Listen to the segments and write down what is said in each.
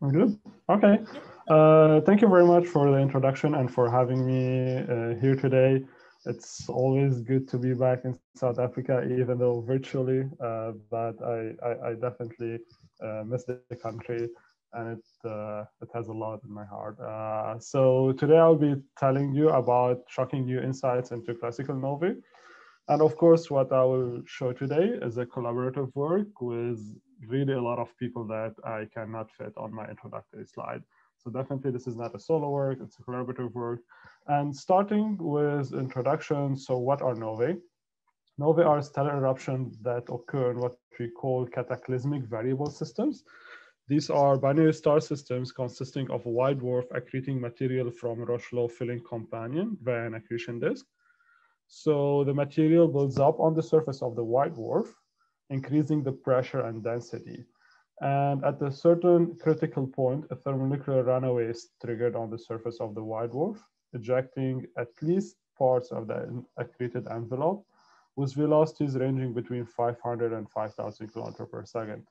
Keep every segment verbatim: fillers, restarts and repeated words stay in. We're good. Okay. Uh, thank you very much for the introduction and for having me uh, here today. It's always good to be back in South Africa, even though virtually, uh, but I, I, I definitely uh, miss the country, and it, uh, it has a lot in my heart. Uh, so today I'll be telling you about shocking new insights into classical Nova. And of course, what I will show today is a collaborative work with really a lot of people that I cannot fit on my introductory slide. So definitely this is not a solo work, it's a collaborative work. And starting with introduction, so what are novae? Novae are stellar eruptions that occur in what we call cataclysmic variable systems. These are binary star systems consisting of a white dwarf accreting material from Roche-Low filling companion via an accretion disk. So the material builds up on the surface of the white dwarf, increasing the pressure and density. And at a certain critical point, a thermonuclear runaway is triggered on the surface of the white dwarf, ejecting at least parts of the accreted envelope with velocities ranging between five hundred and five thousand kilometers per second.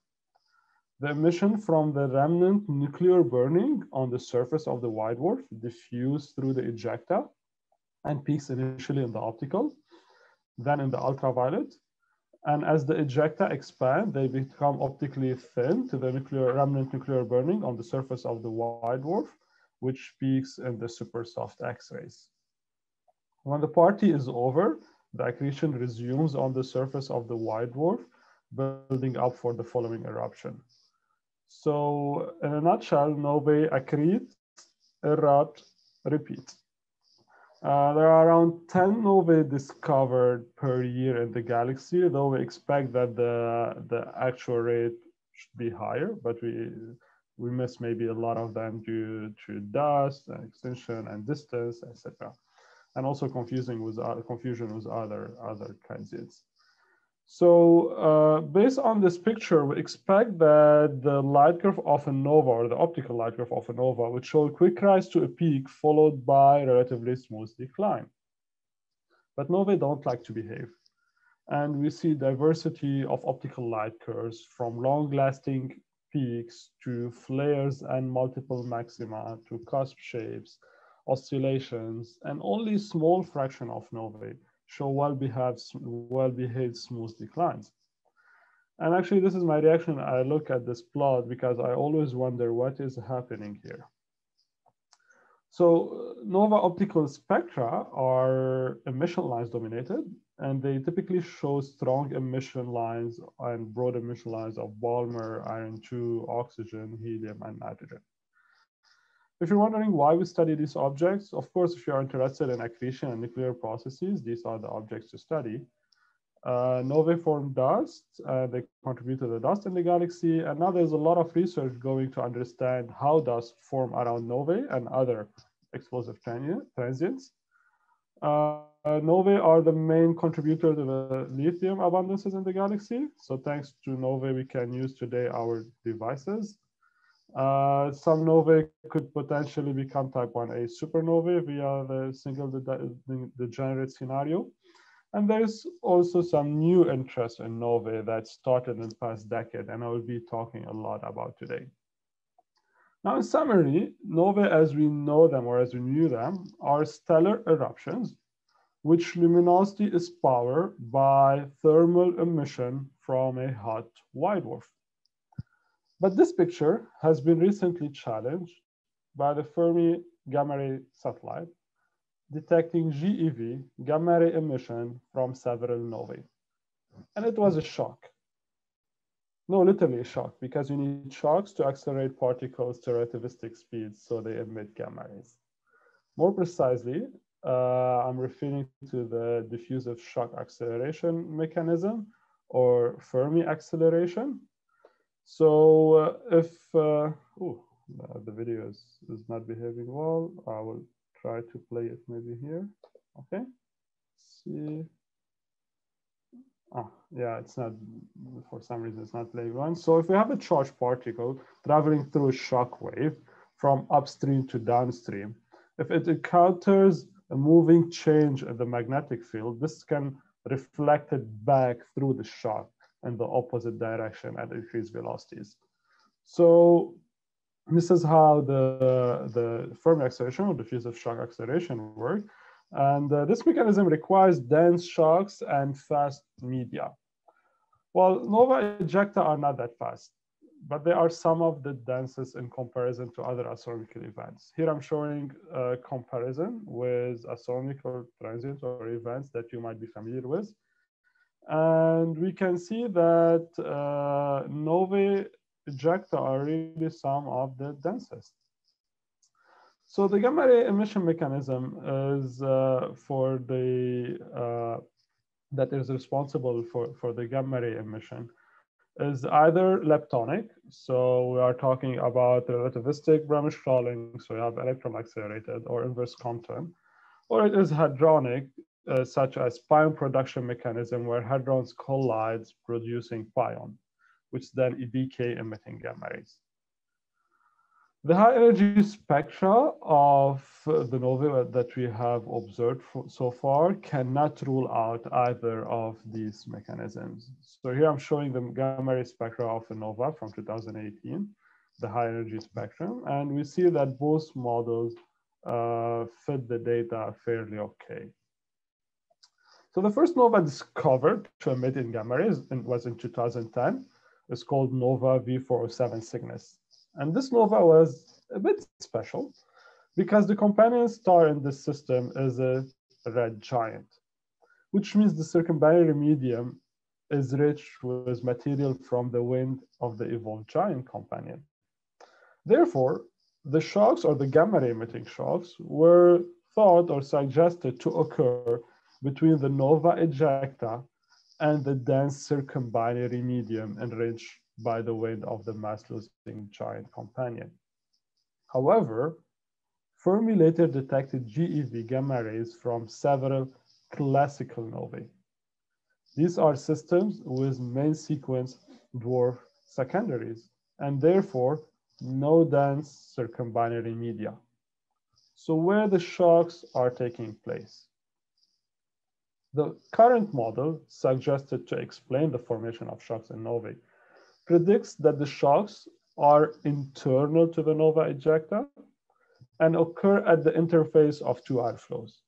The emission from the remnant nuclear burning on the surface of the white dwarf diffused through the ejecta and peaks initially in the optical, then in the ultraviolet. And as the ejecta expand, they become optically thin to the nuclear, remnant nuclear burning on the surface of the white dwarf, which peaks in the super soft X-rays. When the party is over, the accretion resumes on the surface of the white dwarf, building up for the following eruption. So in a nutshell, novae accrete, erupt, repeat. Uh, there are around ten novae discovered per year in the galaxy, though we expect that the, the actual rate should be higher, but we, we miss maybe a lot of them due to dust, and extinction, and distance, et cetera. And also confusing with, uh, confusion with other, other transients. So uh, based on this picture, we expect that the light curve of a nova, or the optical light curve of a nova, would show a quick rise to a peak followed by relatively smooth decline. But novae don't like to behave. And we see diversity of optical light curves from long-lasting peaks to flares and multiple maxima to cusp shapes, oscillations, and only a small fraction of novae show well-behaved, well-behaved smooth declines. And actually, this is my reaction. I look at this plot because I always wonder what is happening here. So nova optical spectra are emission lines dominated, and they typically show strong emission lines and broad emission lines of Balmer, iron two, oxygen, helium, and nitrogen. If you're wondering why we study these objects, of course, if you are interested in accretion and nuclear processes, these are the objects to study. Uh, novae form dust, uh, they contribute to the dust in the galaxy, and now there's a lot of research going to understand how dust form around novae and other explosive transients. Uh, novae are the main contributor to the lithium abundances in the galaxy. So thanks to novae, we can use today our devices. Uh, some novae could potentially become type one A supernovae via the single de degenerate scenario. And there's also some new interest in novae that started in the past decade, and I will be talking a lot about today. Now, in summary, novae as we know them or as we knew them are stellar eruptions, which luminosity is powered by thermal emission from a hot white dwarf. But this picture has been recently challenged by the Fermi gamma ray satellite, detecting G E V, gamma ray emission from several novae. And it was a shock. No, literally a shock, because you need shocks to accelerate particles to relativistic speeds so they emit gamma rays. More precisely, uh, I'm referring to the diffusive shock acceleration mechanism, or Fermi acceleration. So uh, if uh, ooh, the video is, is not behaving well, I will try to play it maybe here. Okay, let's see. Oh, yeah, it's not, for some reason, it's not playing well. So if we have a charged particle traveling through a shock wave from upstream to downstream, if it encounters a moving change in the magnetic field, this can reflect it back through the shock in the opposite direction at increased velocities. So And this is how the, the Fermi acceleration or diffusive shock acceleration work. And uh, this mechanism requires dense shocks and fast media. Well, NOVA ejecta are not that fast, but they are some of the densest in comparison to other astronomical events. Here I'm showing a comparison with astronomical transients or events that you might be familiar with. And we can see that uh, NOVA ejecta are really some of the densest. So the gamma ray emission mechanism is uh, for the, uh, that is responsible for, for the gamma ray emission is either leptonic. So we are talking about relativistic Bramish-Crawling, so you have electron accelerated or inverse Compton, or it is hadronic, uh, such as pion production mechanism where hadrons collide producing pion, which then decay emitting gamma rays. The high energy spectra of the NOVA that we have observed so far cannot rule out either of these mechanisms. So here I'm showing the gamma ray spectra of the NOVA from two thousand eighteen, the high energy spectrum. And we see that both models uh, fit the data fairly okay. So the first NOVA discovered to emit in gamma rays was in two thousand ten. It's called Nova V four oh seven Cygnus. And this NOVA was a bit special because the companion star in this system is a red giant, which means the circumbinary medium is rich with material from the wind of the evolved giant companion. Therefore, the shocks or the gamma ray emitting shocks were thought or suggested to occur between the NOVA ejecta and the dense circumbinary medium enriched by the wind of the mass-losing giant companion. However, Fermi later detected G E V gamma rays from several classical novae. These are systems with main sequence dwarf secondaries, and therefore no dense circumbinary media. So where the shocks are taking place. The current model suggested to explain the formation of shocks in novae predicts that the shocks are internal to the NOVA ejecta and occur at the interface of two outflows.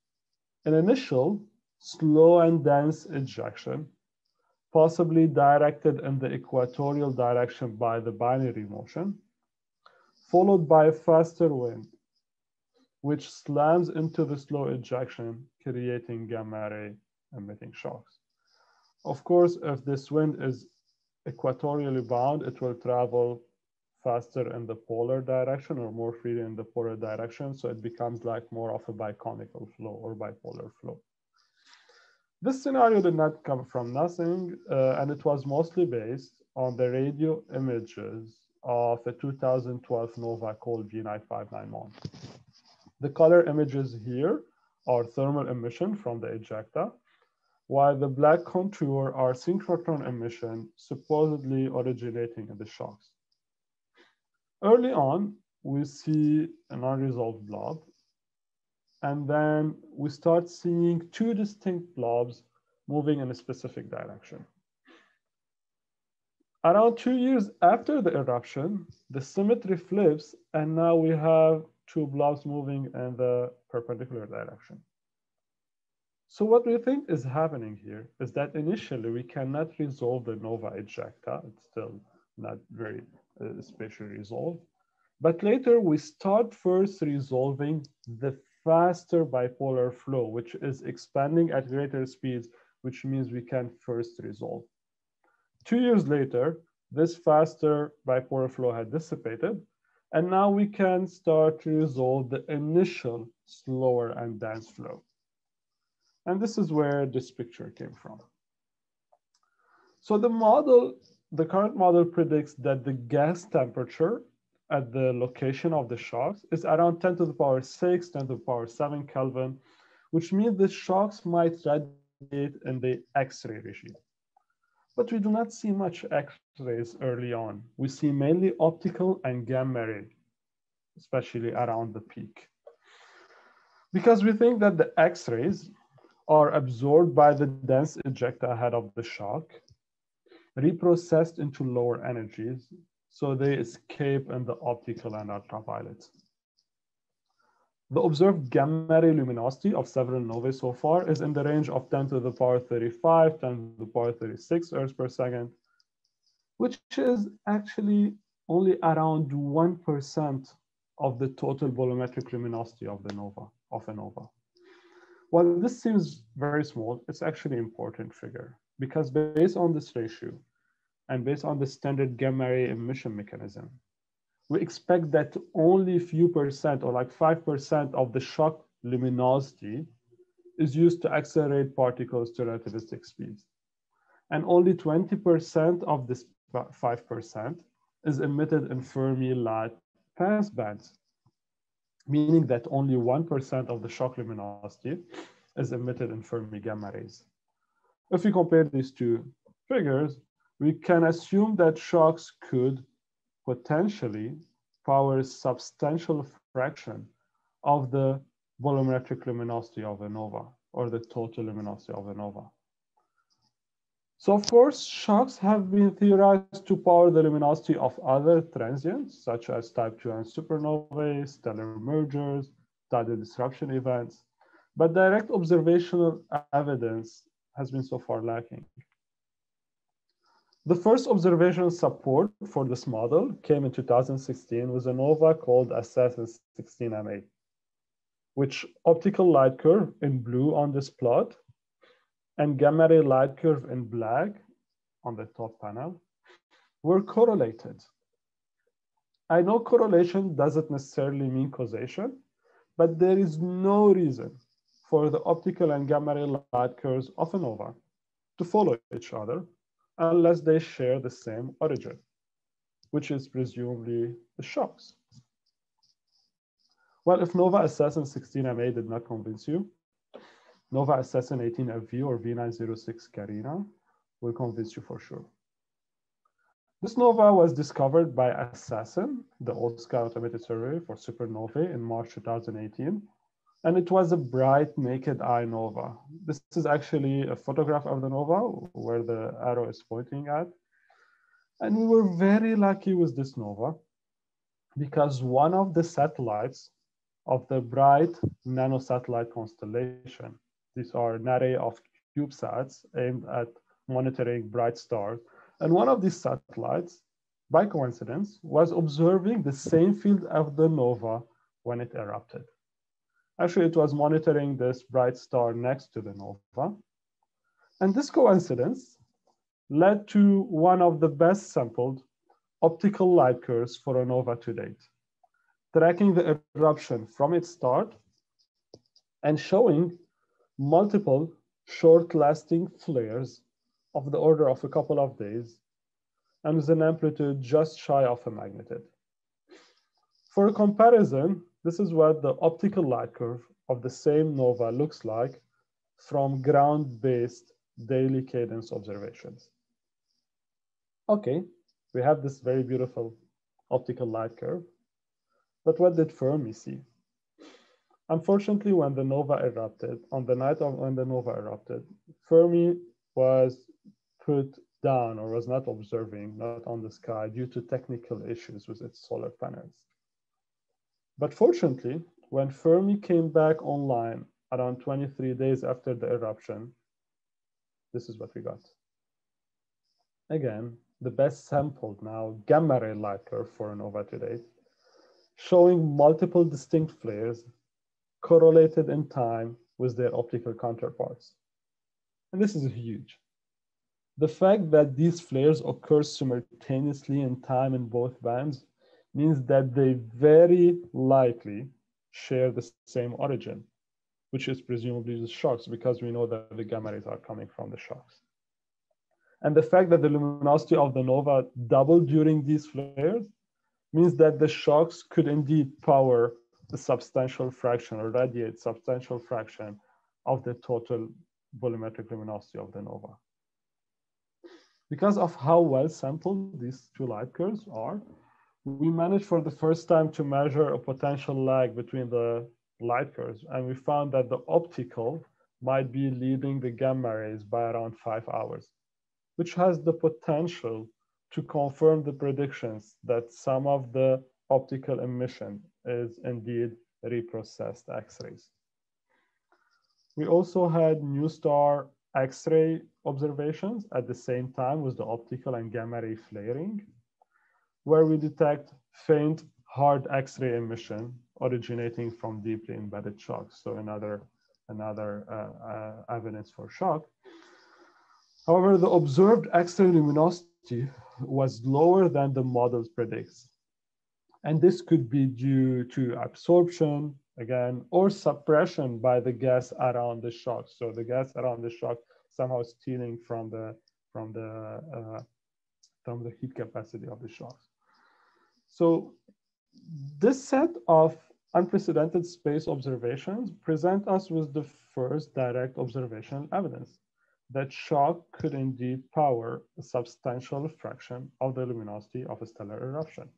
An initial slow and dense ejection, possibly directed in the equatorial direction by the binary motion, followed by a faster wind, which slams into the slow ejection, creating gamma ray emitting shocks. Of course, if this wind is equatorially bound, it will travel faster in the polar direction or more freely in the polar direction. So it becomes like more of a biconical flow or bipolar flow. This scenario did not come from nothing, uh, and it was mostly based on the radio images of a two thousand twelve NOVA called V nine five nine Mon. The color images here are thermal emission from the ejecta, while the black contour are synchrotron emission supposedly originating in the shocks. Early on, we see an unresolved blob, and then we start seeing two distinct blobs moving in a specific direction. Around two years after the eruption, the symmetry flips, and now we have two blobs moving in the perpendicular direction. So what we think is happening here is that initially we cannot resolve the NOVA ejecta. It's still not very uh, spatially resolved. But later we start first resolving the faster bipolar flow, which is expanding at greater speeds, which means we can first resolve. Two years later, this faster bipolar flow had dissipated. And now we can start to resolve the initial slower and dense flow. And this is where this picture came from. So the model, the current model predicts that the gas temperature at the location of the shocks is around ten to the power six, ten to the power seven Kelvin, which means the shocks might radiate in the X-ray regime. But we do not see much X-rays early on. We see mainly optical and gamma ray, especially around the peak. Because we think that the X-rays are absorbed by the dense ejecta ahead of the shock, reprocessed into lower energies, so they escape in the optical and ultraviolet. The observed gamma ray luminosity of several novae so far is in the range of ten to the power thirty-five, ten to the power thirty-six Earths per second, which is actually only around one percent of the total bolometric luminosity of the nova, of a nova. While this seems very small, it's actually an important figure because based on this ratio and based on the standard gamma ray emission mechanism, we expect that only a few percent or like five percent of the shock luminosity is used to accelerate particles to relativistic speeds. And only twenty percent of this five percent is emitted in Fermi-L A T passbands, meaning that only one percent of the shock luminosity is emitted in Fermi gamma rays. If we compare these two figures, we can assume that shocks could potentially power a substantial fraction of the bolometric luminosity of a nova or the total luminosity of a nova. So of course, shocks have been theorized to power the luminosity of other transients, such as type two and supernovae, stellar mergers, tidal disruption events, but direct observational evidence has been so far lacking. The first observational support for this model came in two thousand sixteen with a nova called A S A S S N sixteen m a, which optical light curve in blue on this plot and gamma ray light curve in black on the top panel were correlated. I know correlation doesn't necessarily mean causation, but there is no reason for the optical and gamma ray light curves of a nova to follow each other unless they share the same origin, which is presumably the shocks. Well, if Nova A S A S S N sixteen m a did not convince you, Nova A S A S S N eighteen f v or V nine oh six Carina will convince you for sure. This nova was discovered by A S A S S N, the OSCAR automated survey for supernovae in March two thousand eighteen, and it was a bright naked eye nova. This is actually a photograph of the nova where the arrow is pointing at. And we were very lucky with this nova because one of the satellites of the BRITE nanosatellite constellation, these are an array of CubeSats aimed at monitoring bright stars. And one of these satellites, by coincidence, was observing the same field of the nova when it erupted. Actually, it was monitoring this bright star next to the nova. And this coincidence led to one of the best sampled optical light curves for a nova to date, tracking the eruption from its start and showing multiple short-lasting flares of the order of a couple of days and with an amplitude just shy of a magnitude. For a comparison, this is what the optical light curve of the same nova looks like from ground-based daily cadence observations. Okay, we have this very beautiful optical light curve, but what did Fermi see? Unfortunately, when the nova erupted, on the night of when the nova erupted, Fermi was put down or was not observing, not on the sky due to technical issues with its solar panels. But fortunately, when Fermi came back online around twenty-three days after the eruption, this is what we got. Again, the best sampled now gamma ray light curve for a nova to date, showing multiple distinct flares correlated in time with their optical counterparts. And this is huge. The fact that these flares occur simultaneously in time in both bands means that they very likely share the same origin, which is presumably the shocks, because we know that the gamma rays are coming from the shocks. And the fact that the luminosity of the nova doubled during these flares means that the shocks could indeed power a substantial fraction or radiate substantial fraction of the total bolometric luminosity of the nova. Because of how well sampled these two light curves are, we managed for the first time to measure a potential lag between the light curves, and we found that the optical might be leading the gamma rays by around five hours, which has the potential to confirm the predictions that some of the optical emission is indeed reprocessed X-rays. We also had new star X-ray observations at the same time with the optical and gamma ray flaring, where we detect faint hard X-ray emission originating from deeply embedded shock. So another, another uh, uh, evidence for shock. However, the observed X-ray luminosity was lower than the models predicts. And this could be due to absorption, again, or suppression by the gas around the shock. So the gas around the shock somehow stealing from the, from the, uh, from the heat capacity of the shocks. So this set of unprecedented space observations present us with the first direct observational evidence that shock could indeed power a substantial fraction of the luminosity of a stellar eruption.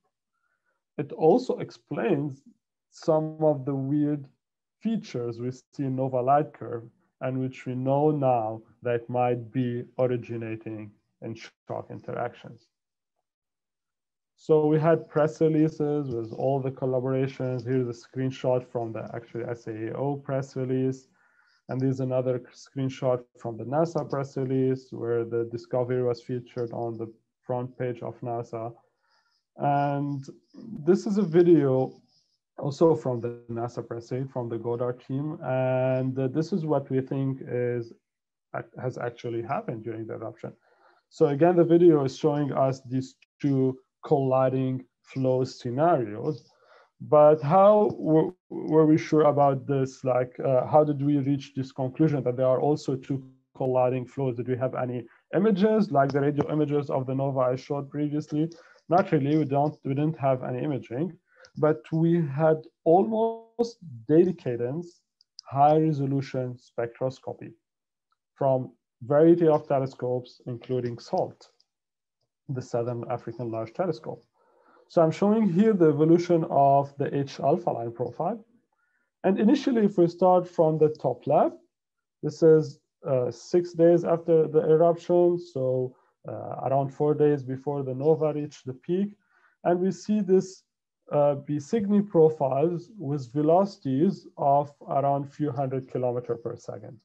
It also explains some of the weird features we see in Nova light curve and which we know now that might be originating in shock interactions. So we had press releases with all the collaborations. Here's a screenshot from the actually S A A O press release. And there's another screenshot from the NASA press release where the discovery was featured on the front page of NASA. And this is a video also from the NASA press release from the Goddard team. And this is what we think is, has actually happened during the eruption. So again, the video is showing us these two colliding flow scenarios. But how were we sure about this? Like, uh, how did we reach this conclusion that there are also two colliding flows? Did we have any images, like the radio images of the Nova I showed previously? Not really, we, don't, we didn't have any imaging, but we had almost daily cadence, high resolution spectroscopy from variety of telescopes, including SALT, the Southern African Large Telescope. So I'm showing here the evolution of the H alpha line profile. And initially, if we start from the top left, this is uh, six days after the eruption. So uh, around four days before the Nova reached the peak. And we see this uh, Bcygni profiles with velocities of around a few hundred kilometers per second.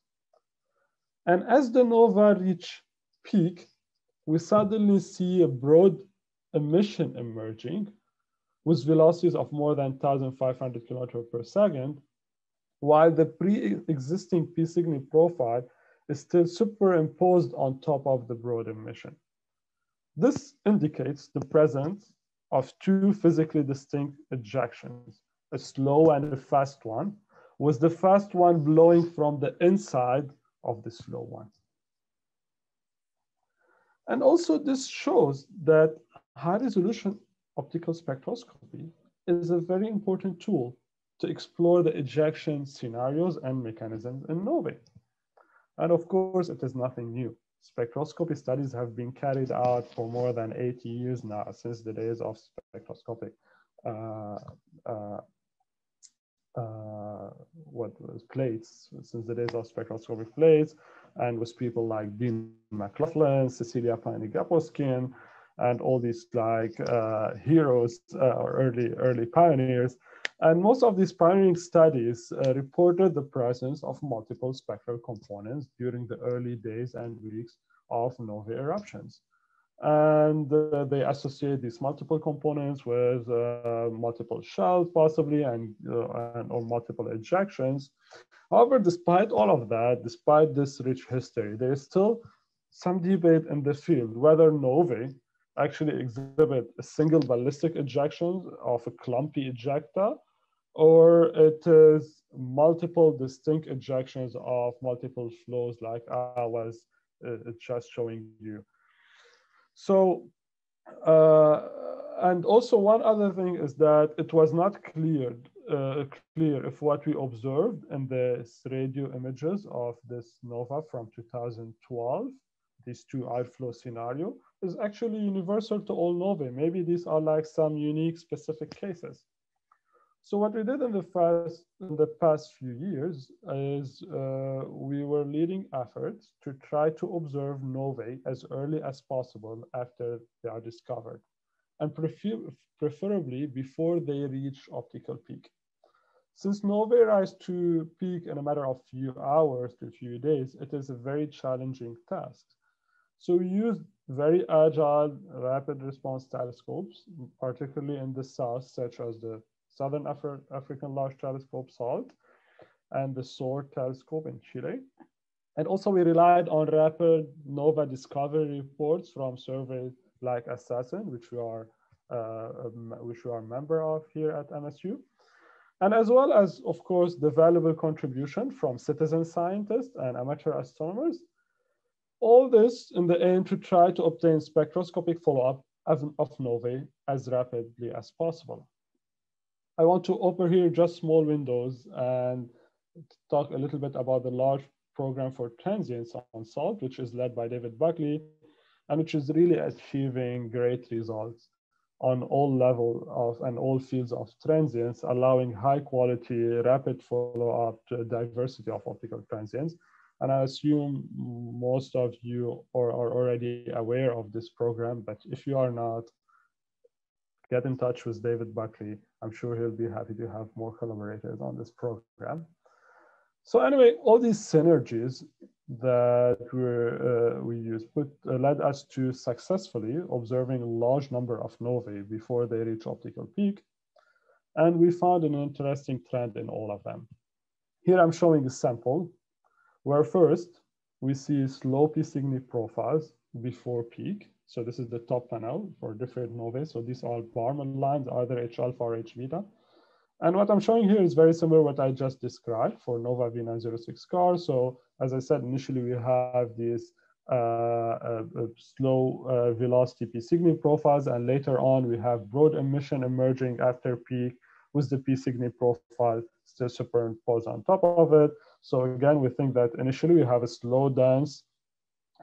And as the Nova reach peak, we suddenly see a broad emission emerging with velocities of more than one thousand five hundred kilometers per second, while the pre-existing P-Cygni profile is still superimposed on top of the broad emission. This indicates the presence of two physically distinct ejections, a slow and a fast one, with the fast one blowing from the inside of the slow one. And also this shows that high resolution optical spectroscopy is a very important tool to explore the ejection scenarios and mechanisms in novae. And of course, it is nothing new. Spectroscopy studies have been carried out for more than eighty years now, since the days of spectroscopic, uh, uh, uh, what was plates, since the days of spectroscopic plates, and with people like Dean McLaughlin, Cecilia Piney-Gaposchkin, and all these like uh, heroes uh, or early, early pioneers. And most of these pioneering studies uh, reported the presence of multiple spectral components during the early days and weeks of novae eruptions. And uh, they associate these multiple components with uh, multiple shells possibly and, uh, and or multiple ejections. However, despite all of that, despite this rich history, there is still some debate in the field whether novae actually exhibit a single ballistic ejection of a clumpy ejecta, or it is multiple distinct ejections of multiple flows like I was uh, just showing you. So, uh, and also one other thing is that it was not cleared, uh, clear if what we observed in the radio images of this Nova from two thousand twelve, these two outflow scenario, is actually universal to all novae. Maybe these are like some unique specific cases. So what we did in the first, in the past few years is uh, we were leading efforts to try to observe novae as early as possible after they are discovered, and prefer preferably before they reach optical peak. Since novae rise to peak in a matter of few hours to few days, it is a very challenging task. So we used very agile, rapid response telescopes, particularly in the south, such as the Southern Afri African Large Telescope, SALT, and the SOAR telescope in Chile. And also we relied on rapid nova discovery reports from surveys like ASASSN, which we are, uh, which we are a member of here at M S U. And as well as, of course, the valuable contribution from citizen scientists and amateur astronomers. All this in the aim to try to obtain spectroscopic follow-up of, of novae as rapidly as possible. I want to open here just small windows and talk a little bit about the large program for transients on SALT, which is led by David Buckley, and which is really achieving great results on all levels of and all fields of transients, allowing high quality, rapid follow-up to a diversity of optical transients. And I assume most of you are, are already aware of this program, but if you are not, get in touch with David Buckley. I'm sure he'll be happy to have more collaborators on this program. So anyway, all these synergies that we're, uh, we use put, uh, led us to successfully observing a large number of novae before they reach optical peak. And we found an interesting trend in all of them. Here I'm showing a sample where first we see slow P-Cygni profiles before peak. So this is the top panel for different novae. So these are Barman lines, either H alpha or H beta. And what I'm showing here is very similar to what I just described for Nova V nine oh six Car. So as I said, initially we have these uh, uh, slow uh, velocity P-Cygni profiles, and later on we have broad emission emerging after peak with the P-Cygni profile still superimposed on top of it. So again, we think that initially we have a slow dense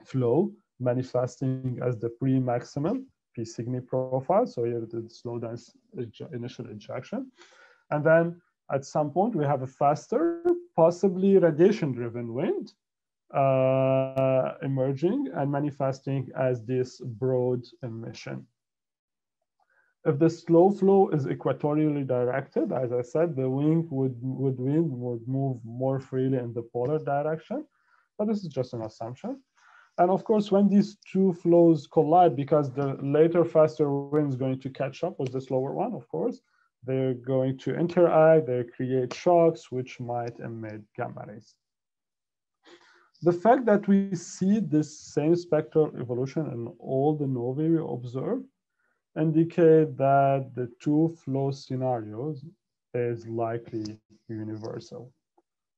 flow manifesting as the pre-maximum P-Cygni profile. So here it is slow dense initial ejection. And then at some point, we have a faster, possibly radiation-driven wind uh, emerging and manifesting as this broad emission. If the slow flow is equatorially directed, as I said, the wind would, would, wind would move more freely in the polar direction. But this is just an assumption. And of course, when these two flows collide, because the later faster wind is going to catch up with the slower one, of course, they're going to interact, they create shocks, which might emit gamma rays. The fact that we see this same spectral evolution in all the novae we observe indicate that the two flow scenarios is likely universal.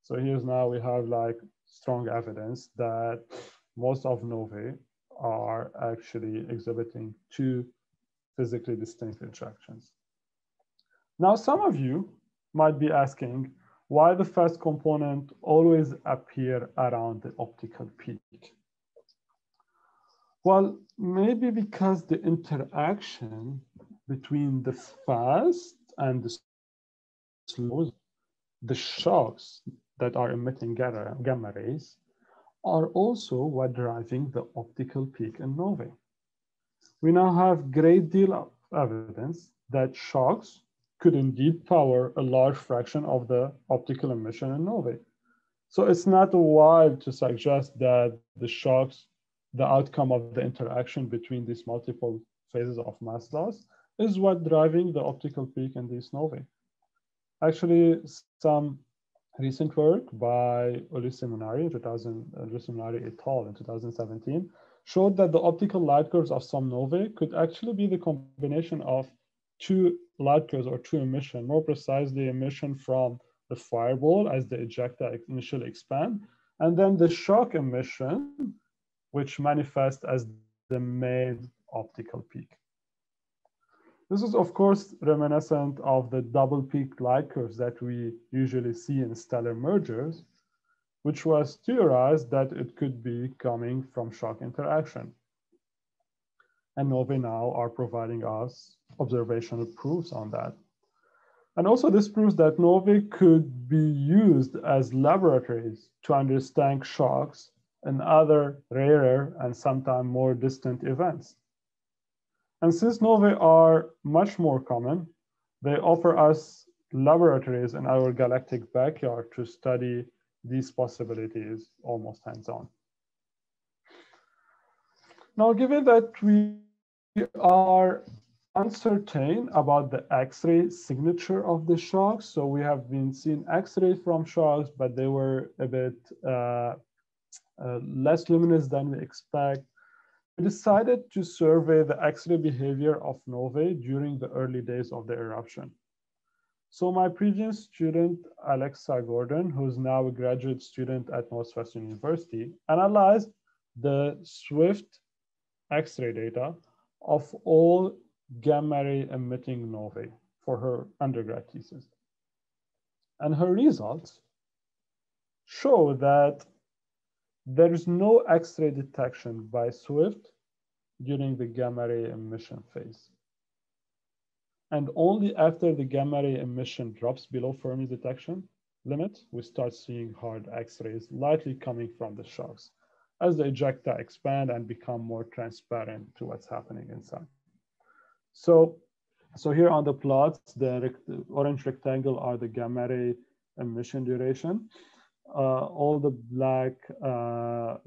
So here's now we have like strong evidence that most of novae are actually exhibiting two physically distinct interactions. Now, some of you might be asking why the first component always appear around the optical peak. Well, maybe because the interaction between the fast and the slow, the shocks that are emitting gamma rays, are also what driving the optical peak in novae. We now have great deal of evidence that shocks could indeed power a large fraction of the optical emission in novae. So it's not wild to suggest that the shocks, the outcome of the interaction between these multiple phases of mass loss, is what driving the optical peak in these novae. Actually, some recent work by Ulisse Munari in two thousand, Ulisse Munari et al. In two thousand seventeen showed that the optical light curves of some novae could actually be the combination of two light curves or two emission, more precisely emission from the fireball as the ejecta initially expand, and then the shock emission, which manifests as the main optical peak. This is, of course, reminiscent of the double peak light curves that we usually see in stellar mergers, which was theorized that it could be coming from shock interaction. And novae now are providing us observational proofs on that. And also this proves that Novae could be used as laboratories to understand shocks and other rarer and sometimes more distant events. And since novae are much more common, they offer us laboratories in our galactic backyard to study these possibilities almost hands-on. Now, given that we are uncertain about the X-ray signature of the shocks, so we have been seeing X-rays from shocks, but they were a bit uh, uh, less luminous than we expect. We decided to survey the X-ray behavior of novae during the early days of the eruption. So my previous student, Alexa Gordon, who's now a graduate student at Northwestern University, analyzed the Swift X-ray data of all gamma ray emitting novae for her undergrad thesis. And her results show that there is no X-ray detection by Swift during the gamma ray emission phase. And only after the gamma ray emission drops below Fermi detection limit, we start seeing hard X-rays likely coming from the shocks as the ejecta expand and become more transparent to what's happening inside. So, so here on the plots, the orange rectangle are the gamma ray emission duration. Uh, all the black uh,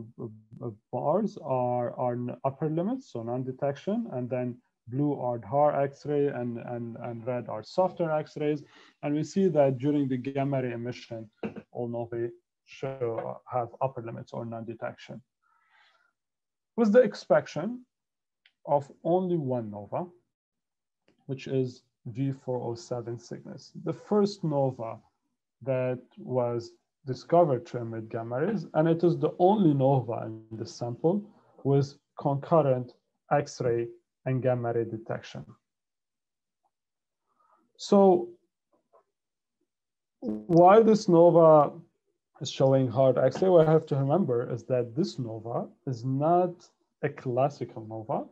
bars are, are upper limits, so non-detection, and then blue are hard X-ray and, and, and red are softer X-rays. And we see that during the gamma ray emission, all novae show have upper limits or non-detection. With the exception of only one nova, which is V four oh seven Cygnus, the first nova that was discovered to emit gamma rays, and it is the only nova in the sample with concurrent X-ray and gamma ray detection. So while this nova is showing hard X-ray, what I have to remember is that this nova is not a classical nova.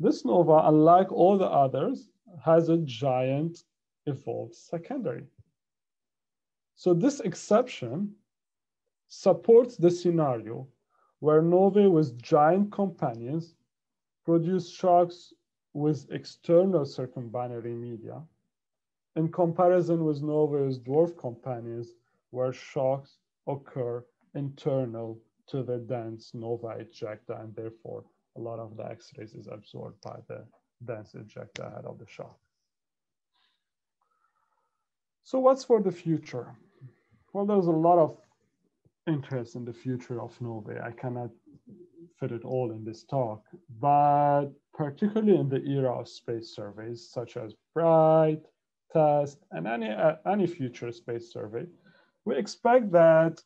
This nova, unlike all the others, has a giant evolved secondary. So this exception supports the scenario where novae with giant companions produce shocks with external circumbinary media in comparison with novae with dwarf companions where shocks occur internal to the dense nova ejecta, and therefore a lot of the X-rays is absorbed by the dense ejecta head of the shock. So what's for the future? Well, there's a lot of interest in the future of novae. I cannot fit it all in this talk, but particularly in the era of space surveys, such as BRITE, TESS, and any, uh, any future space survey, we expect that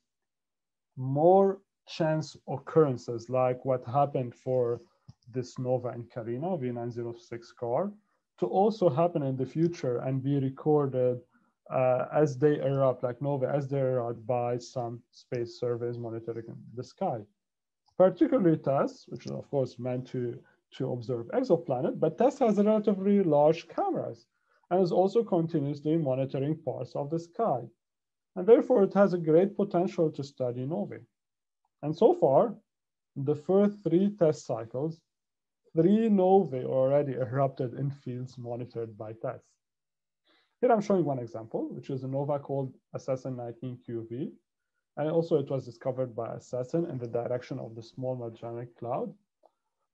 more chance occurrences, like what happened for this nova in Carina, V nine oh six Car, to also happen in the future and be recorded Uh, as they erupt, like novae, as they erupt by some space surveys monitoring the sky. Particularly TESS, which is of course meant to, to observe exoplanets, but TESS has relatively large cameras and is also continuously monitoring parts of the sky. And therefore it has a great potential to study novae. And so far, in the first three TESS cycles, three novae already erupted in fields monitored by TESS. Here I'm showing one example, which is a nova called A S A S S N nineteen q v. And also it was discovered by ASASSN in the direction of the small Magellanic Cloud.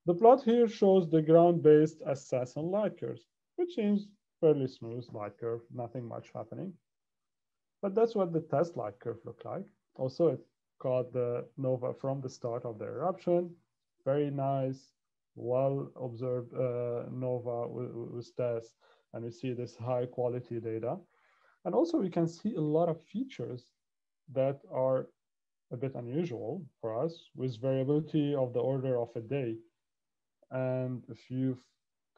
The plot here shows the ground-based ASASSN light curves, which seems fairly smooth light curve, nothing much happening. But that's what the TESS light curve looked like. Also, it caught the nova from the start of the eruption. Very nice, well-observed uh, nova with, with TESS. And we see this high quality data. And also we can see a lot of features that are a bit unusual for us, with variability of the order of a day and a few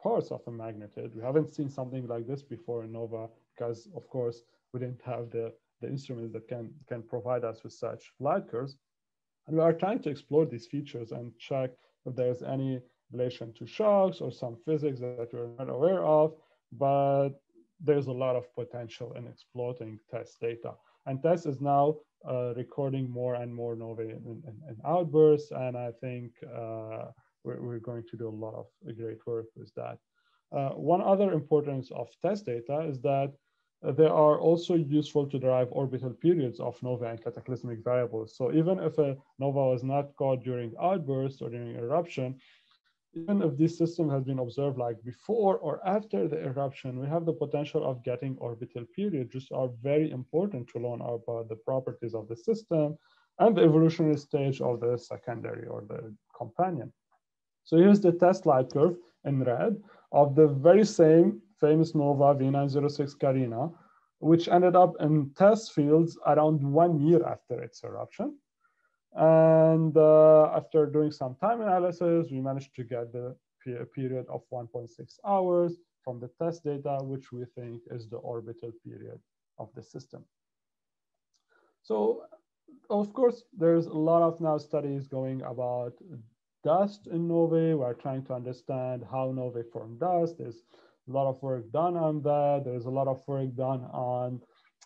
parts of a magnitude. We haven't seen something like this before in nova because of course we didn't have the, the instruments that can, can provide us with such light curves. And we are trying to explore these features and check if there's any relation to shocks or some physics that we're not aware of. But there's a lot of potential in exploiting TESS data. And TESS is now uh, recording more and more Nova in, in, in outbursts. And I think uh, we're, we're going to do a lot of great work with that. Uh, one other importance of TESS data is that they are also useful to derive orbital periods of nova and cataclysmic variables. So even if a nova was not caught during outburst or during eruption, even if this system has been observed like before or after the eruption, we have the potential of getting orbital periods, which are very important to learn about the properties of the system and the evolutionary stage of the secondary or the companion. So here's the TESS light curve in red of the very same famous nova V nine oh six Carina, which ended up in TESS fields around one year after its eruption. And uh, after doing some time analysis, we managed to get the period of one point six hours from the TESS data, which we think is the orbital period of the system. So of course, there's a lot of now studies going about dust in novae. We're trying to understand how novae form dust. There's a lot of work done on that. There's a lot of work done on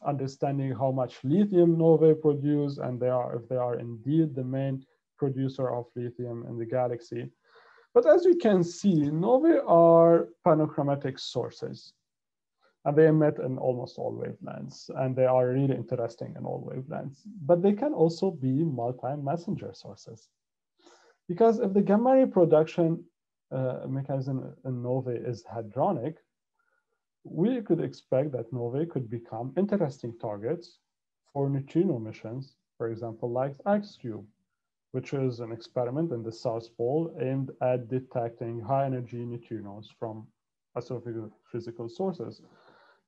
understanding how much lithium novae produce, and they are, if they are indeed the main producer of lithium in the galaxy. But as you can see, novae are panchromatic sources, and they emit in almost all wavelengths, and they are really interesting in all wavelengths. But they can also be multi-messenger sources, because if the gamma ray production Uh, mechanism in novae is hadronic, we could expect that novae could become interesting targets for neutrino missions, for example, like IceCube, which is an experiment in the South Pole aimed at detecting high energy neutrinos from astrophysical sources.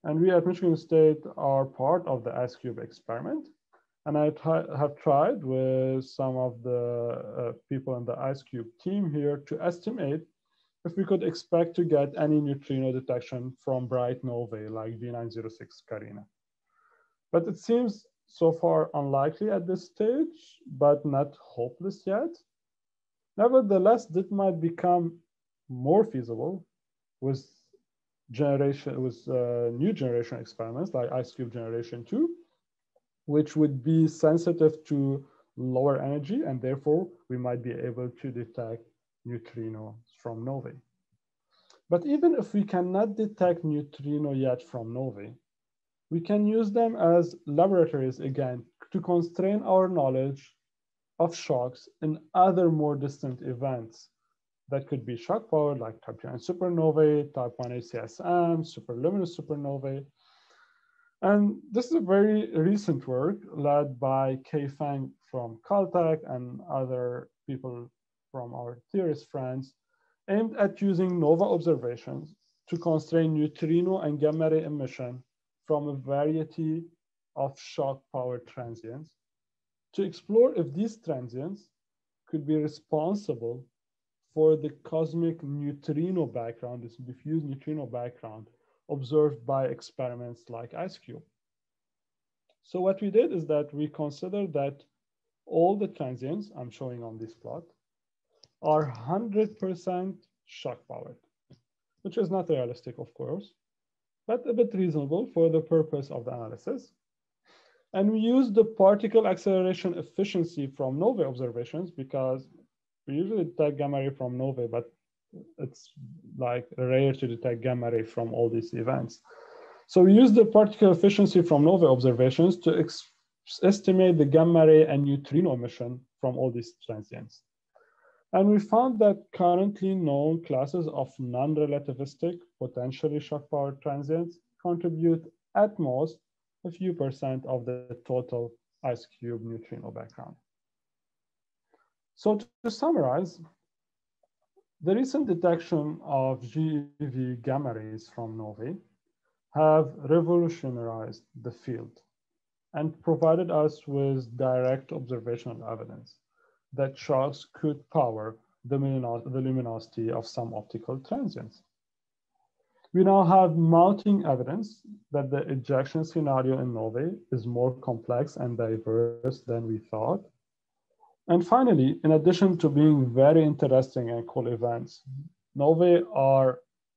And we at Michigan State are part of the IceCube experiment. And I have tried with some of the uh, people in the IceCube team here to estimate if we could expect to get any neutrino detection from bright novae like V nine oh six Carina. But it seems so far unlikely at this stage, but not hopeless yet. Nevertheless, that might become more feasible with generation with uh, new generation experiments like IceCube generation two. Which would be sensitive to lower energy, and therefore we might be able to detect neutrinos from novae. But even if we cannot detect neutrino yet from novae, we can use them as laboratories again to constrain our knowledge of shocks in other more distant events that could be shock powered, like type nine supernovae, type one A C S M, superluminous supernovae. And this is a very recent work led by Kay Fang from Caltech and other people from our theorist friends, aimed at using nova observations to constrain neutrino and gamma ray emission from a variety of shock powered transients to explore if these transients could be responsible for the cosmic neutrino background, this diffuse neutrino background observed by experiments like IceCube. So what we did is that we considered that all the transients I'm showing on this plot are one hundred percent shock powered, which is not realistic, of course, but a bit reasonable for the purpose of the analysis. And we used the particle acceleration efficiency from novae observations, because we usually detect gamma ray from novae, but it's like rare to detect gamma ray from all these events. So we use the particle efficiency from novae observations to estimate the gamma ray and neutrino emission from all these transients. And we found that currently known classes of non-relativistic, potentially shock-powered transients contribute at most a few percent of the total IceCube neutrino background. So to summarize, the recent detection of G E V gamma rays from novae have revolutionized the field and provided us with direct observational evidence that shocks could power the luminosity of some optical transients. We now have mounting evidence that the ejection scenario in novae is more complex and diverse than we thought. And finally, in addition to being very interesting and cool events, novae are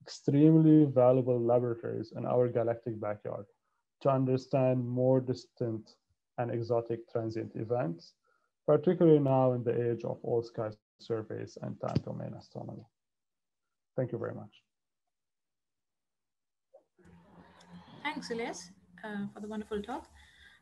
extremely valuable laboratories in our galactic backyard to understand more distant and exotic transient events, particularly now in the age of all sky surveys and time domain astronomy. Thank you very much. Thanks, Elias, uh, for the wonderful talk.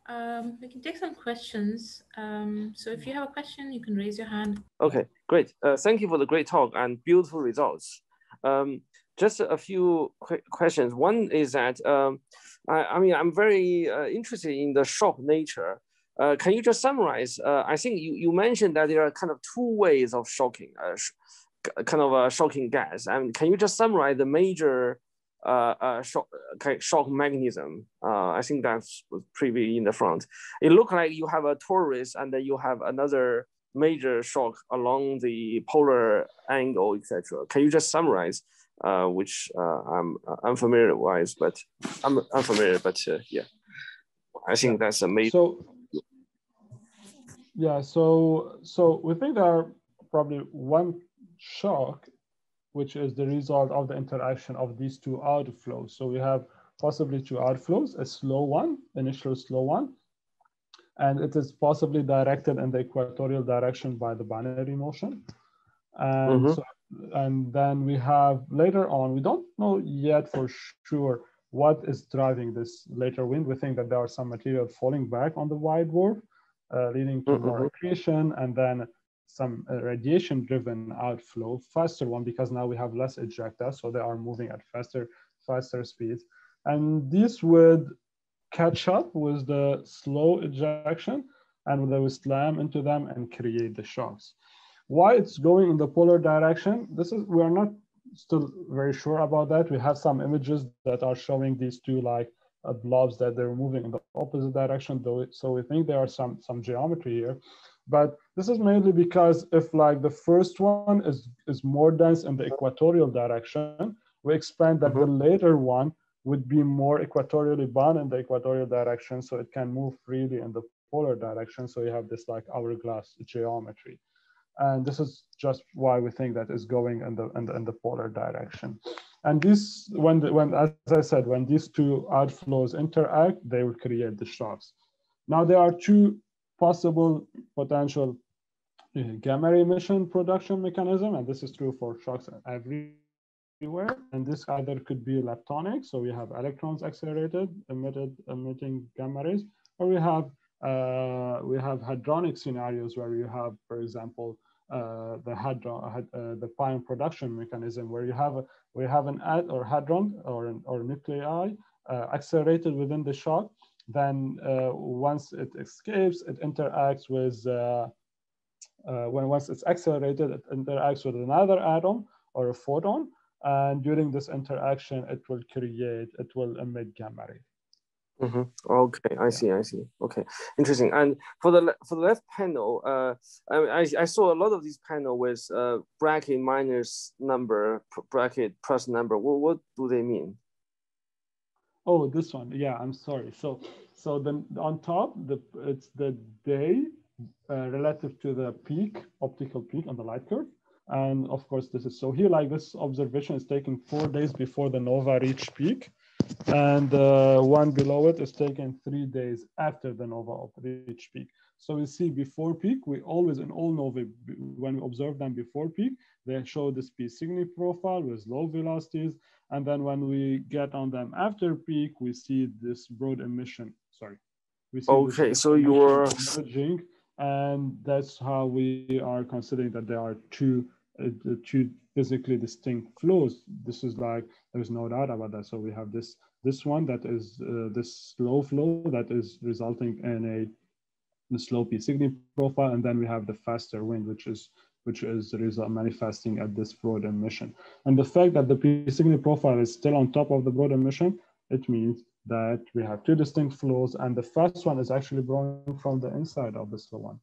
Um, we can take some questions. Um, so if you have a question, you can raise your hand. Okay, great. Uh, thank you for the great talk and beautiful results. Um, just a few quick questions. One is that, um, I, I mean, I'm very uh, interested in the shock nature. Uh, can you just summarize? Uh, I think you, you mentioned that there are kind of two ways of shocking, uh, sh kind of a shocking gas. I mean, can you just summarize the major Uh, uh, shock, okay, shock mechanism? Uh, I think that's pretty in the front. It looked like you have a torus and then you have another major shock along the polar angle, et cetera. Can you just summarize, uh, which uh, I'm unfamiliar with, but I'm unfamiliar, but uh, yeah, I think that's a major. So, yeah, so so we think there are probably one shock which is the result of the interaction of these two outflows. So we have possibly two outflows, a slow one, initial slow one, and it is possibly directed in the equatorial direction by the binary motion. And, mm-hmm. so, and then we have later on, we don't know yet for sure what is driving this later wind. We think that there are some material falling back on the wide dwarf, uh, leading to mm-hmm. more accretion, and then some uh, radiation-driven outflow, faster one, because now we have less ejecta, so they are moving at faster, faster speeds. And this would catch up with the slow ejection, and they will slam into them and create the shocks. Why it's going in the polar direction, this is, we are not still very sure about that. We have some images that are showing these two like uh, blobs that they're moving in the opposite direction, though, so we think there are some, some geometry here. But this is mainly because if like the first one is, is more dense in the equatorial direction, we expect that mm-hmm. the later one would be more equatorially bound in the equatorial direction, so it can move freely in the polar direction. So you have this like hourglass geometry. And this is just why we think that is going in the, in the, in the polar direction. And this, when, the, when, as I said, when these two outflows interact, they will create the shocks. Now there are two possible potential gamma ray emission production mechanism, and this is true for shocks everywhere. And this either could be leptonic, so we have electrons accelerated, emitted, emitting gamma rays, or we have uh, we have hadronic scenarios where you have, for example, uh, the hadron, uh, the pion production mechanism, where you have a, we have an ad or hadron or an, or nuclei uh, accelerated within the shock. Then uh, once it escapes, it interacts with, uh, uh, when once it's accelerated, it interacts with another atom or a photon. And during this interaction, it will create, it will emit gamma ray. Mm-hmm. Okay, I yeah. see, I see. Okay, interesting. And for the for the left panel, uh, I, I saw a lot of these panel with uh, bracket minus number, bracket plus number. What, what do they mean? Oh, this one. Yeah, I'm sorry. So, so then on top, the it's the day uh, relative to the peak, optical peak on the light curve, and of course this is so here. Like this observation is taken four days before the nova reached peak, and the uh, one below it is taken three days after the nova reached peak. So we see before peak, we always in all novae when we observe them before peak, they show this P Cygni profile with low velocities. And then when we get on them after peak, we see this broad emission. Sorry. We see okay, so you're merging, and that's how we are considering that there are two, uh, two physically distinct flows. This is like there's no doubt about that. So we have this this one that is uh, this slow flow that is resulting in a, a slow P Cygni profile, and then we have the faster wind, which is. which is the result manifesting at this broad emission. And the fact that the P Cygni profile is still on top of the broad emission, it means that we have two distinct flows, and the first one is actually blowing from the inside of the slow one.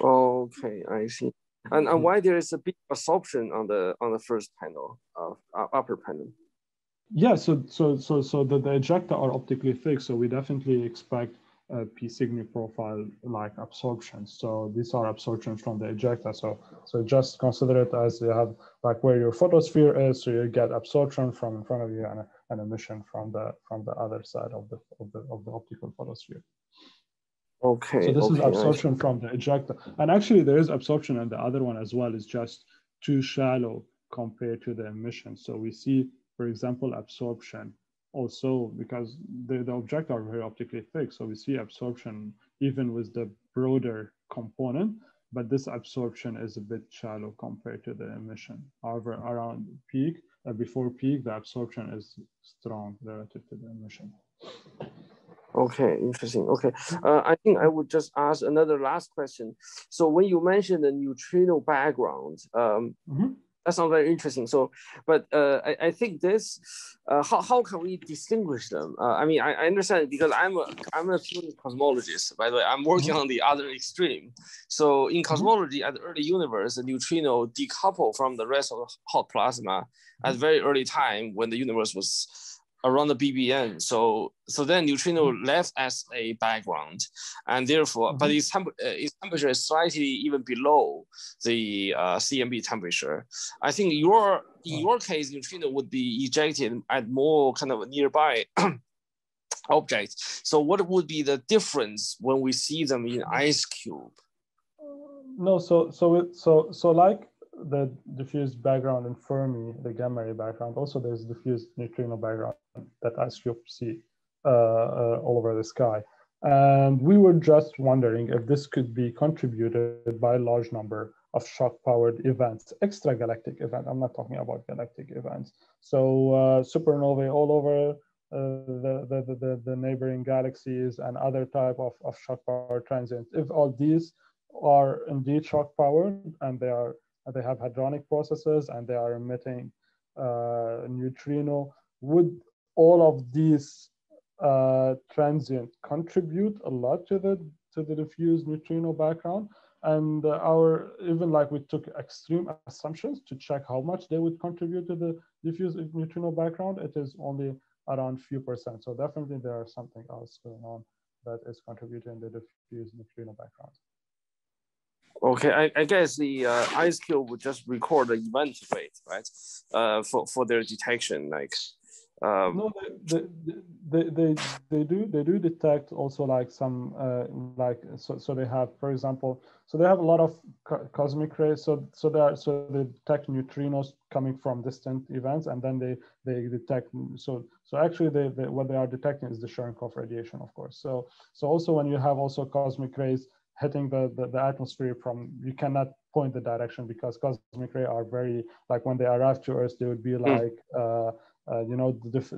Okay, I see. And, and why there is a big absorption on the on the first panel, of, uh, upper panel? Yeah, so so so so the, the ejecta are optically thick, so we definitely expect uh, P signaling profile like absorptions. So these are absorptions from the ejecta. So, so just consider it as you have like where your photosphere is, so you get absorption from in front of you and an emission from the from the other side of the of the, of the optical photosphere. Okay. So this okay, is absorption right. from the ejecta. And actually there is absorption and the other one as well, is just too shallow compared to the emission. So we see, for example, absorption also because the, the objects are very optically thick. So we see absorption even with the broader component, but this absorption is a bit shallow compared to the emission. However, around peak, uh, before peak, the absorption is strong relative to the emission. Okay, interesting. Okay, uh, I think I would just ask another last question. So when you mentioned the neutrino background, um, mm-hmm. that sounds very interesting. So, but uh, I, I think this, uh, how, how can we distinguish them? Uh, I mean, I, I understand because I'm a, I'm a student cosmologist, by the way, I'm working on the other extreme. So in cosmology at the early universe, the neutrino decoupled from the rest of the hot plasma at very early time when the universe was around the B B N. So, so then neutrino mm-hmm. left as a background and therefore, mm-hmm. but its, temp uh, its temperature is slightly even below the uh, C M B temperature. I think your, in your case, neutrino would be ejected at more kind of a nearby object. So what would be the difference when we see them in IceCube? No, so, so, so, so like, the diffused background in Fermi, the gamma ray background. Also, there's diffused neutrino background that IceCube see uh, uh, all over the sky. And we were just wondering if this could be contributed by a large number of shock-powered events, extragalactic events. I'm not talking about galactic events. So uh, supernovae all over uh, the, the, the, the neighboring galaxies and other type of, of shock-powered transients. If all these are indeed shock-powered and they are they have hadronic processes and they are emitting uh, neutrino, would all of these uh, transient contribute a lot to the to the diffused neutrino background? And uh, our, even like we took extreme assumptions to check how much they would contribute to the diffused neutrino background, it is only around few percent. So definitely there are something else going on that is contributing to the diffused neutrino background. Okay, I, I guess the uh, IceCube would just record the event rate, right? Uh, for for their detection, like. Um... No, they, they they they do they do detect also like some uh, like so so they have, for example, so they have a lot of co cosmic rays, so so they are, so they detect neutrinos coming from distant events, and then they they detect so so actually they, they what they are detecting is the Cherenkov radiation, of course. So so also when you have also cosmic rays hitting the, the, the atmosphere from, you cannot point the direction because cosmic rays are very, like when they arrive to Earth, they would be like, uh, uh, you know, dif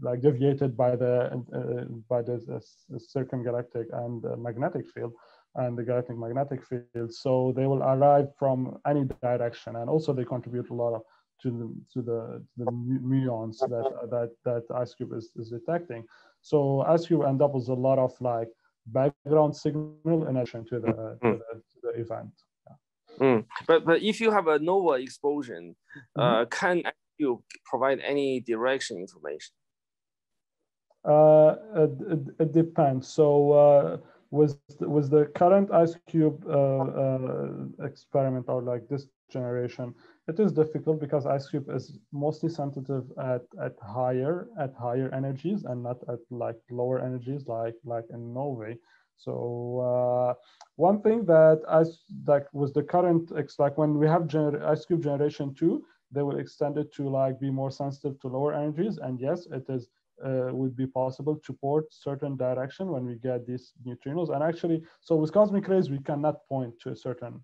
like deviated by the, uh, by the uh, circumgalactic and uh, magnetic field and the galactic magnetic field. So they will arrive from any direction. And also they contribute a lot of, to the, to the, the muons that, that, that IceCube is, is detecting. So IceCube end up with a lot of like, background signal in addition to the, mm. to the, to the event. Yeah. Mm. But but if you have a nova explosion, mm-hmm. uh, can you provide any direction information? Uh, it, it, it depends. So uh, with with the current IceCube uh, uh, experiment or like this generation, it is difficult because IceCube is mostly sensitive at at higher at higher energies and not at like lower energies like like in Nova. So uh, one thing that as like was the current it's like when we have IceCube generation two, they will extend it to like be more sensitive to lower energies. And yes, it is uh, would be possible to port certain direction when we get these neutrinos. And actually, so with cosmic rays, we cannot point to a certain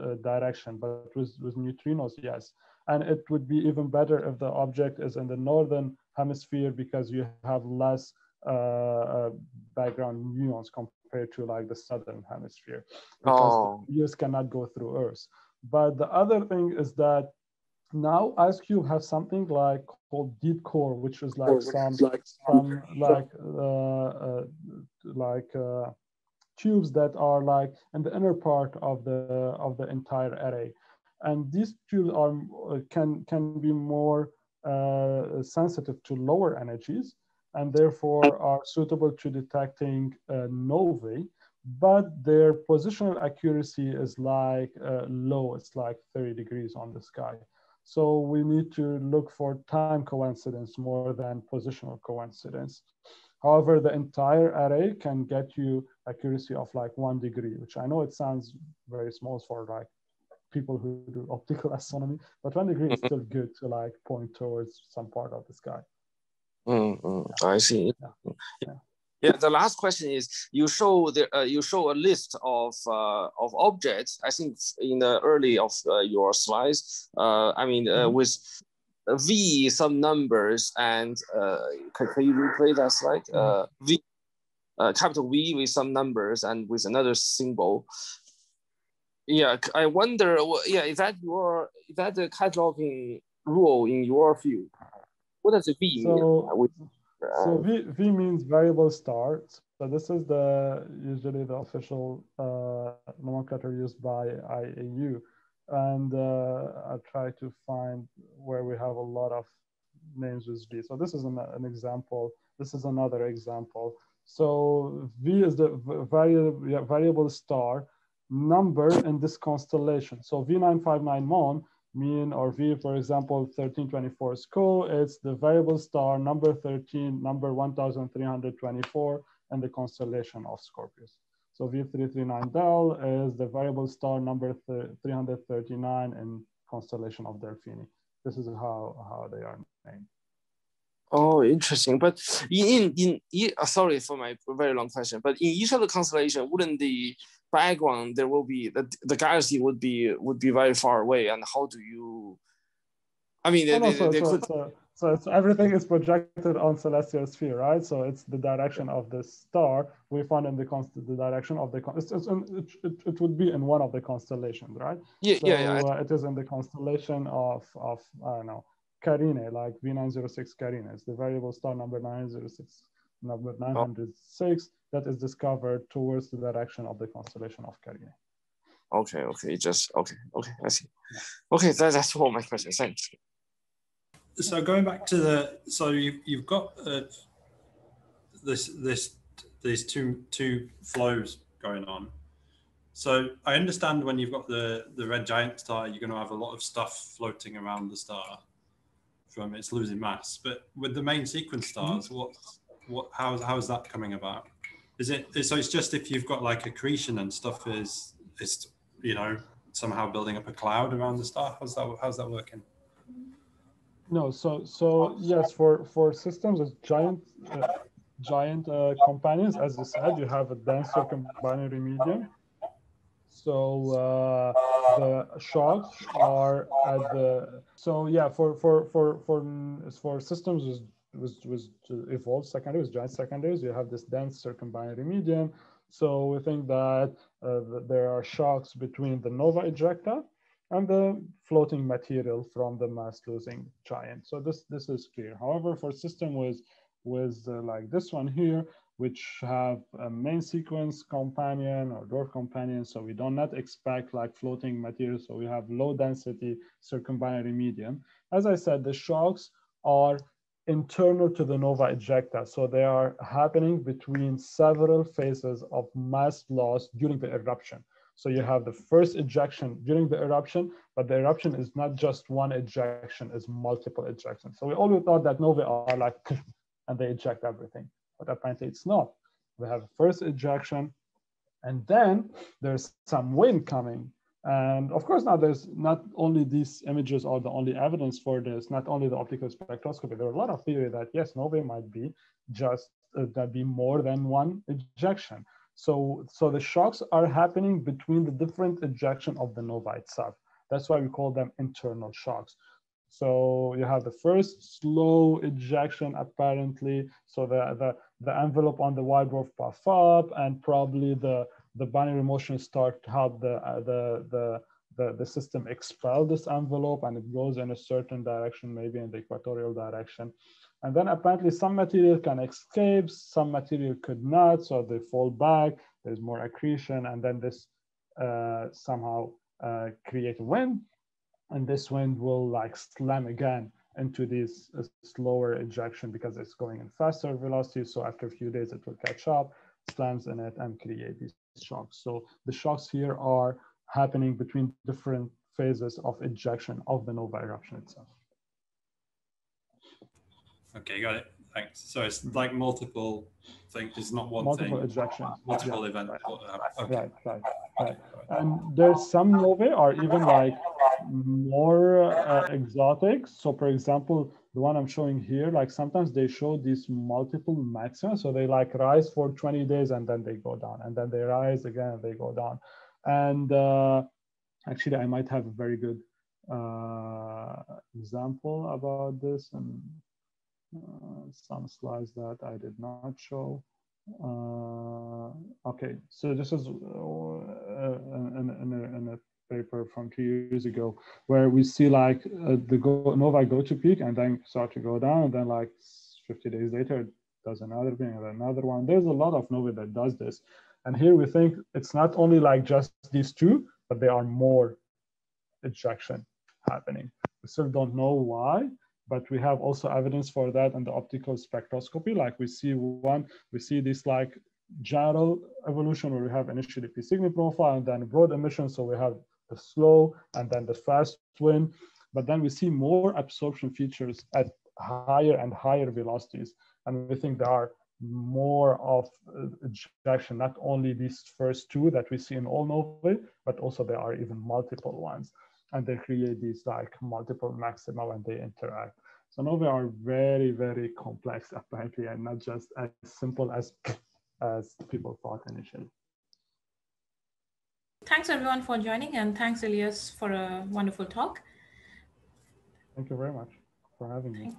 Uh, direction, but with, with neutrinos, yes. And it would be even better if the object is in the northern hemisphere because you have less uh, background muons compared to like the southern hemisphere. Because oh. the muons cannot go through Earth. But the other thing is that now IceCube has something like called deep core, which is like oh, some like some like uh, uh, like. Uh, tubes that are like in the inner part of the of the entire array, and these tubes are can can be more uh, sensitive to lower energies, and therefore are suitable to detecting uh, novae, but their positional accuracy is like uh, low, it's like thirty degrees on the sky. So we need to look for time coincidence more than positional coincidence. However, the entire array can get you accuracy of like one degree, which I know it sounds very small for like people who do optical astronomy, but one degree is still good to like point towards some part of the sky. Mm-hmm. Yeah. I see. Yeah. Yeah. Yeah, the last question is, you show the uh, you show a list of uh, of objects. I think in the early of uh, your slides, uh, I mean, uh, mm-hmm. with V some numbers and uh, can, can you replay that slide? Uh, V, uh, capital V with some numbers and with another symbol. Yeah, I wonder. Yeah, is that your is that the cataloging rule in your field? What does the V so, mean? With, So V, V means variable star. So this is the usually the official uh, nomenclature used by I A U. And uh, I'll try to find where we have a lot of names with V. So this is an, an example. This is another example. So V is the variable, variable star number in this constellation. So V nine five nine Mon mean or V, for example, thirteen twenty-four Sco, it's the variable star number thirteen, number one thousand three hundred twenty-four, and the constellation of Scorpius. So V three thirty-nine Del is the variable star number three hundred thirty-nine and constellation of Delphini. This is how, how they are named. Oh, interesting. But in, in, in uh, sorry for my very long question, but in each of the constellation, wouldn't the background, there will be the, the galaxy would be would be very far away, and how do you? I mean, they, they, so, they could... so, so it's, everything is projected on celestial sphere, right? So it's the direction of the star we found in the const the direction of the it's, it's in, it, it, it would be in one of the constellations, right? Yeah, so, yeah, yeah. Uh, it is in the constellation of of I don't know Carina, like V nine oh six Carina. It's the variable star number nine oh six. Number nine hundred six oh. That is discovered towards the direction of the constellation of Carina. Okay, okay, just okay, okay, I see. Okay, that, that's all my questions. Thanks. So going back to the, so you, you've got uh, this this these two two flows going on. So I understand when you've got the the red giant star, you're going to have a lot of stuff floating around the star from it's losing mass. But with the main sequence stars, mm-hmm. what What, how, how is that coming about? Is it so it's just if you've got like accretion and stuff is is you know somehow building up a cloud around the star? How's that how's that working? No, so so yes, for for systems as giant uh, giant uh, companions, as you said, you have a dense circumbinary medium. So uh, the shocks are at the so yeah for for for for for systems with was was to evolve secondaries, giant secondaries, you have this dense circumbinary medium. So we think that uh, there are shocks between the nova ejecta and the floating material from the mass losing giant. So this this is clear. However, for system with with uh, like this one here, which have a main sequence companion or dwarf companion, so we do not expect like floating material. So we have low density circumbinary medium. As I said, the shocks are internal to the nova ejecta. So they are happening between several phases of mass loss during the eruption. So you have the first ejection during the eruption, but the eruption is not just one ejection, it's multiple ejections. So we always thought that novae are like, and they eject everything, but apparently it's not. We have first ejection, and then there's some wind coming. And of course, now there's not only these images are the only evidence for this, not only the optical spectroscopy. There are a lot of theory that yes, novae might be just uh, that be more than one ejection. So, so the shocks are happening between the different ejection of the nova itself. That's why we call them internal shocks. So you have the first slow ejection apparently. So the the, the envelope on the white dwarf puff up, and probably the the binary motion start to help the, uh, the, the, the, the system expel this envelope, and it goes in a certain direction, maybe in the equatorial direction. And then apparently some material can escape, some material could not, so they fall back, there's more accretion, and then this uh, somehow uh, create wind, and this wind will like slam again into this uh, slower injection because it's going in faster velocity. So after a few days, it will catch up, slams in it, and create these shocks. So the shocks here are happening between different phases of injection of the nova eruption itself. Okay, got it. Thanks. So it's like multiple things. It's not one multiple thing. Ejection. Multiple ejection. Multiple events. Right. Okay. Right. Right. Right. Okay. And there's some novae are even like more uh, exotic. So for example, the one I'm showing here, like sometimes they show these multiple maxima. So they like rise for twenty days and then they go down, and then they rise again and they go down. And uh, actually, I might have a very good uh, example about this and uh, some slides that I did not show. Uh, okay, so this is uh, in, in, a, in a paper from two years ago where we see like uh, the go, nova go to peak and then start to go down, and then like fifty days later it does another thing and another one. There's a lot of novae that does this. And here we think it's not only like just these two, but there are more ejection happening. We still don't know why, but we have also evidence for that in the optical spectroscopy. Like we see one, we see this like general evolution where we have initially P signal profile and then broad emission. So we have the slow and then the fast wind, but then we see more absorption features at higher and higher velocities. And we think there are more of ejection, not only these first two that we see in all novae, but also there are even multiple ones, and they create these like multiple maxima when they interact. So novae are very, very complex apparently, and not just as simple as, as people thought initially. Thanks everyone for joining, and thanks Elias for a wonderful talk. Thank you very much for having me.